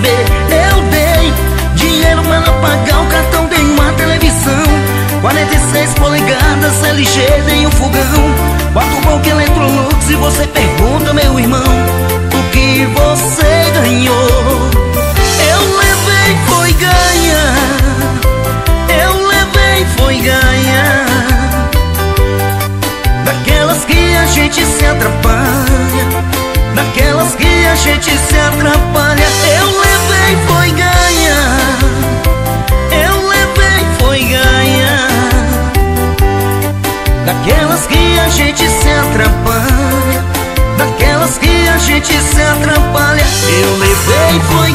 beber. Eu dei dinheiro pra ela pagar o cartão, dei uma televisão 46 polegadas, LG, dei um fogão. Quatro bom que Electrolux, e você pergunta, meu irmão, o que você ganhou? Eu levei, foi ganhar. Eu levei, foi ganhar. Daquelas que a gente se atrapalha, daquelas que a gente se atrapalha. Eu levei, foi ganhar. Eu levei, foi ganhar. Daquelas que a gente se atrapalha, daquelas que a gente se atrapalha. Eu levei, foi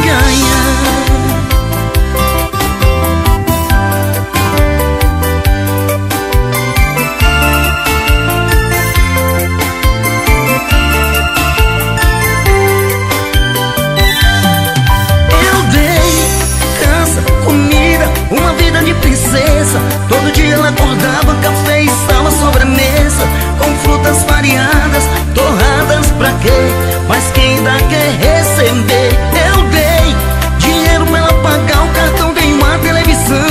todo dia ela acordava, café e sala, sobremesa com frutas variadas, torradas pra quê? Mas quem dá quer receber. Eu dei dinheiro pra ela pagar o cartão, dei uma televisão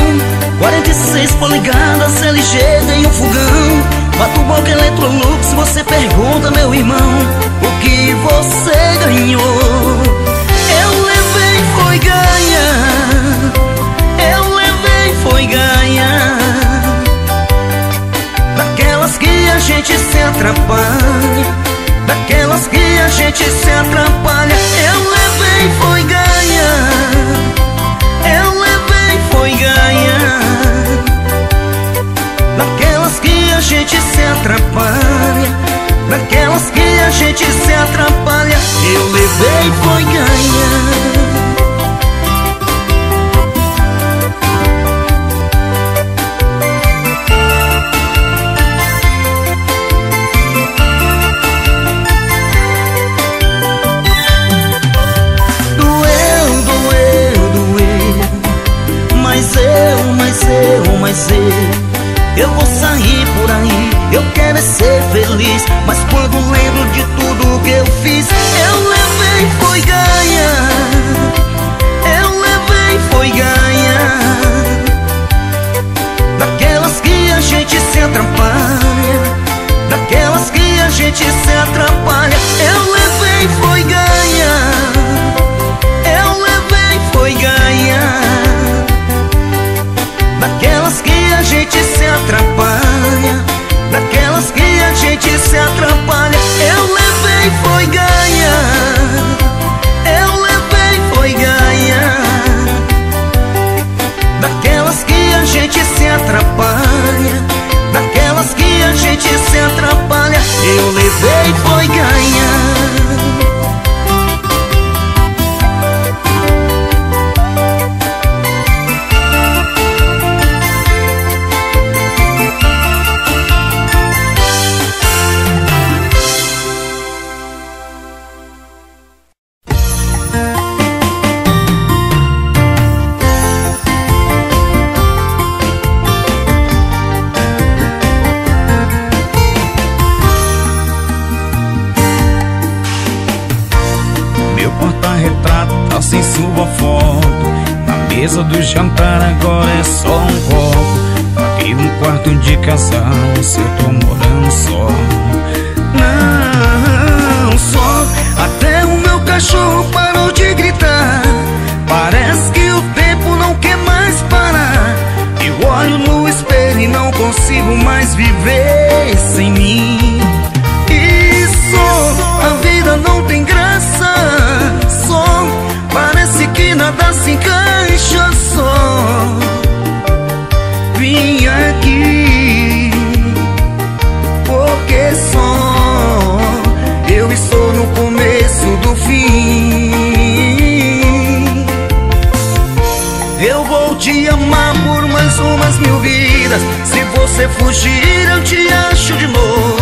46 polegadas, LG, dei um fogão. Bato boca Electrolux, você pergunta, meu irmão, o que você ganhou? Eu levei, foi ganhar. Eu levei, foi ganhar. Daquelas que a gente se atrapalha, daquelas que a gente se atrapalha. Eu levei, foi ganhar. Eu levei, foi ganhar. Daquelas que a gente se atrapalha, daquelas que a gente se atrapalha. Eu levei, foi ganhar. Eu vou sair por aí, eu quero é ser feliz, mas quando lembro de tudo que eu fiz, eu levei, foi ganhar. Eu levei, foi ganhar. Daquelas que a gente se atrapalha, daquelas que a gente se atrapalha. Eu levei, foi ganhar. Eu levei, foi ganhar. Daquelas que a gente se atrapalha, daquelas que a gente se atrapalha. Eu levei, foi ganhar. Eu levei, foi ganhar. Daquelas que a gente se atrapalha, daquelas que a gente se atrapalha. Eu levei, foi ganhar. Do jantar agora é só um copo. Aqui no quarto de casal, se eu tô morando só. Não, só. Até o meu cachorro parou de gritar. Parece que o tempo não quer mais parar. Eu olho no espelho e não consigo mais viver sem mim. Isso, a vida não tem graça. Só parece que nada se encaixa, só vim aqui porque só eu estou no começo do fim. Eu vou te amar por mais umas 1000 vidas. Se você fugir, eu te acho de novo.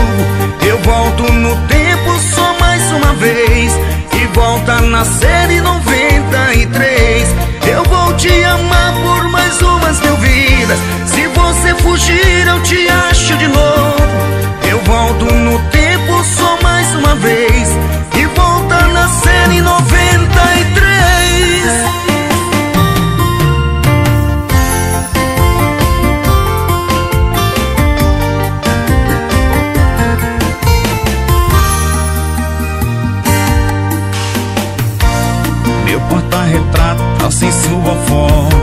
Eu volto no tempo só mais uma vez e volta a nascer em 93. Eu vou te amar por mais umas 1000 vidas. Se você fugir, eu te acho de novo. Eu volto no tempo só mais uma vez e volto a nascer em 93. sem sua foto.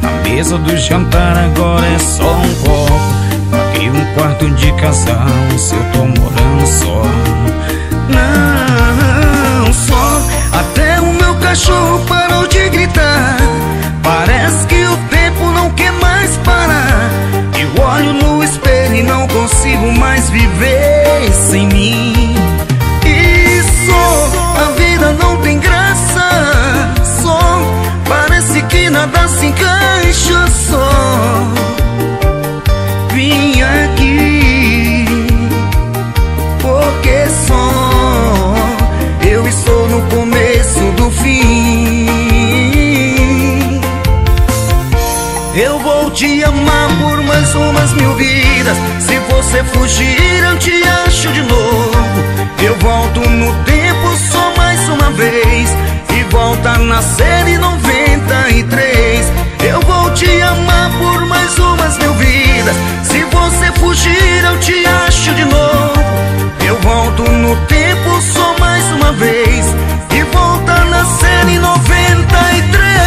Na mesa do jantar agora é só um copo. Paguei um quarto de casal se eu tô morando só. Não, só. Até o meu cachorro parou de gritar. Parece que o tempo não quer mais parar. Eu olho no espelho e não consigo mais viver sem mim. Isso, a vida não tem graça. Só, parece que nada se encaixa só. Eu vou te amar por mais umas 1000 vidas. Se você fugir, eu te acho de novo. Eu volto no tempo só mais uma vez e volto a nascer em 93. Eu vou te amar por mais umas 1000 vidas. Se você fugir, eu te acho de novo. Eu volto no tempo só mais uma vez e volto a nascer em 93.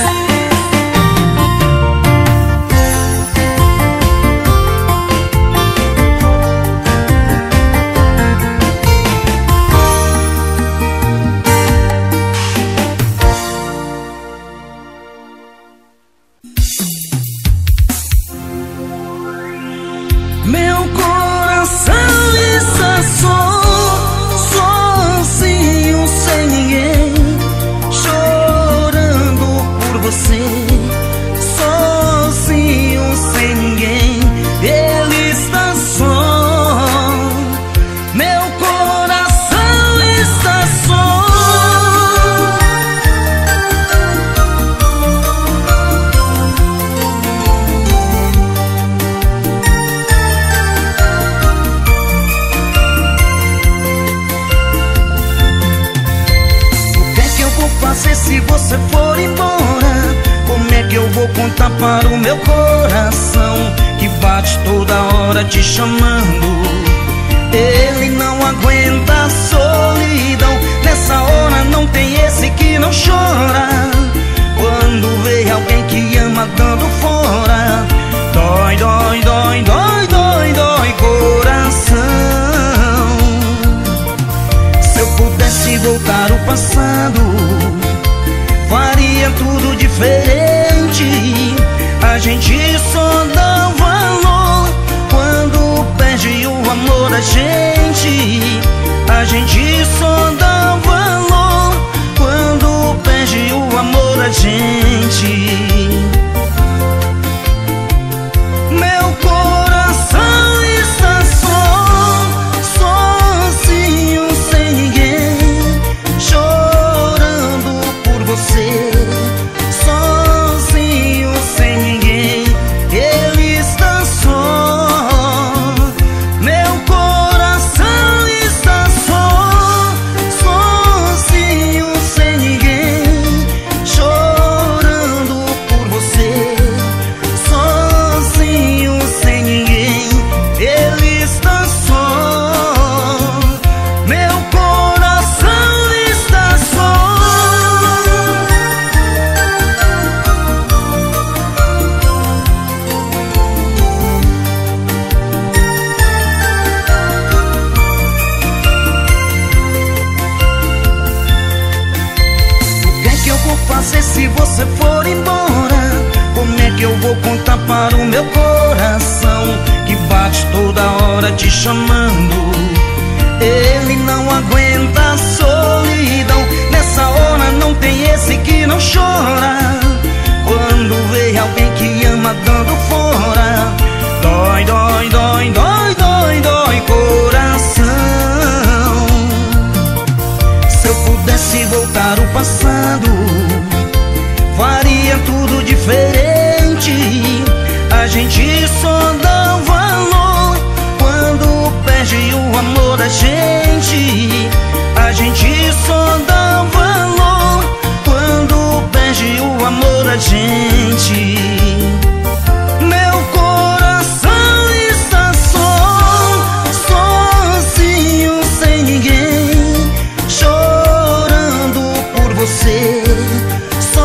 Só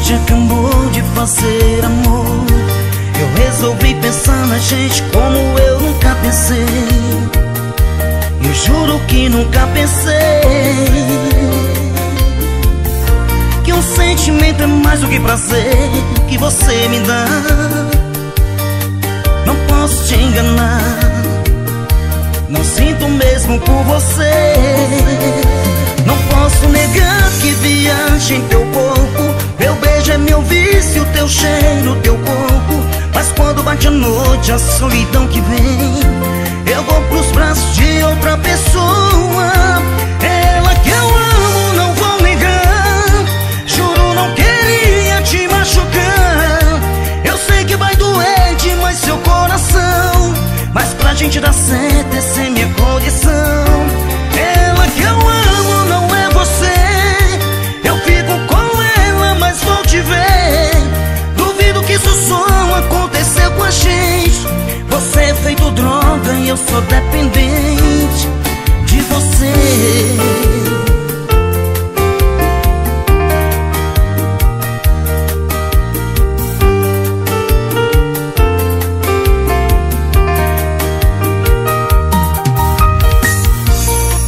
gente acabou de fazer amor. Eu resolvi pensar na gente como eu nunca pensei. Eu juro que nunca pensei que um sentimento é mais do que prazer que você me dá. Não posso te enganar, não sinto mesmo por você. Não posso negar que viaja em teu corpo. Meu beijo é meu vício, teu cheiro, teu corpo. Mas quando bate a noite, a solidão que vem, eu vou pros braços de outra pessoa. Ela que eu amo, não vou negar. Juro, não queria te machucar. Eu sei que vai doer demais seu coração, mas pra gente dar certo, essa é minha condição. Ela que eu amo não é você. Eu fico com ela, mas vou te ver. Duvido que isso só aconteceu com a gente. Você é feito droga e eu sou dependente de você.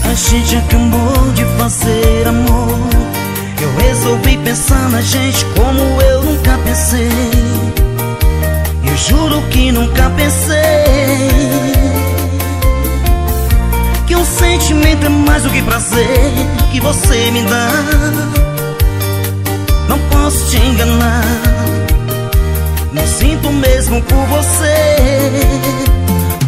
A gente acabou de fazer amor. Eu resolvi pensar na gente como eu nunca pensei. Eu juro que nunca pensei que um sentimento é mais do que prazer que você me dá. Não posso te enganar, não sinto mesmo por você.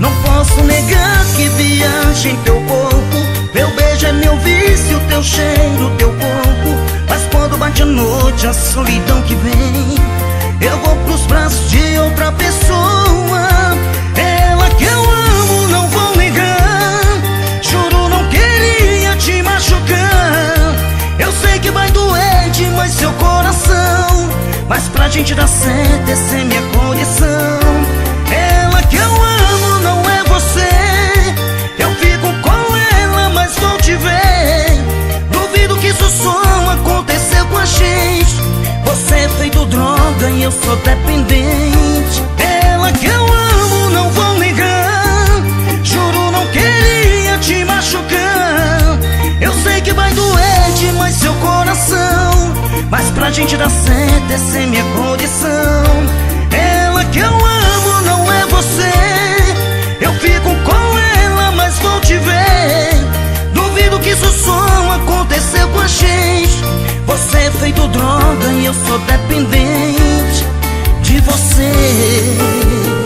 Não posso negar que viaja em teu corpo. Meu beijo é meu vício, teu cheiro, teu corpo. Mas quando bate a noite, a solidão que vem, eu vou pros braços de outra pessoa. Ela que eu amo, não vou negar. Juro, não queria te machucar. Eu sei que vai doer demais seu coração, mas pra gente dar certo, essa é minha condição. Ela que eu amo não é você. Eu fico com ela, mas vou te ver. Duvido que isso só aconteceu com a gente. Você é feito droga e eu sou dependente. Ela que eu amo, não vou negar. Juro, não queria te machucar. Eu sei que vai doer demais seu coração, mas pra gente dar certo, essa é minha condição. Ela que eu amo não é você. Eu fico com ela, mas vou te ver. Duvido que isso só aconteceu com a gente. Você é feito droga e eu sou dependente de você.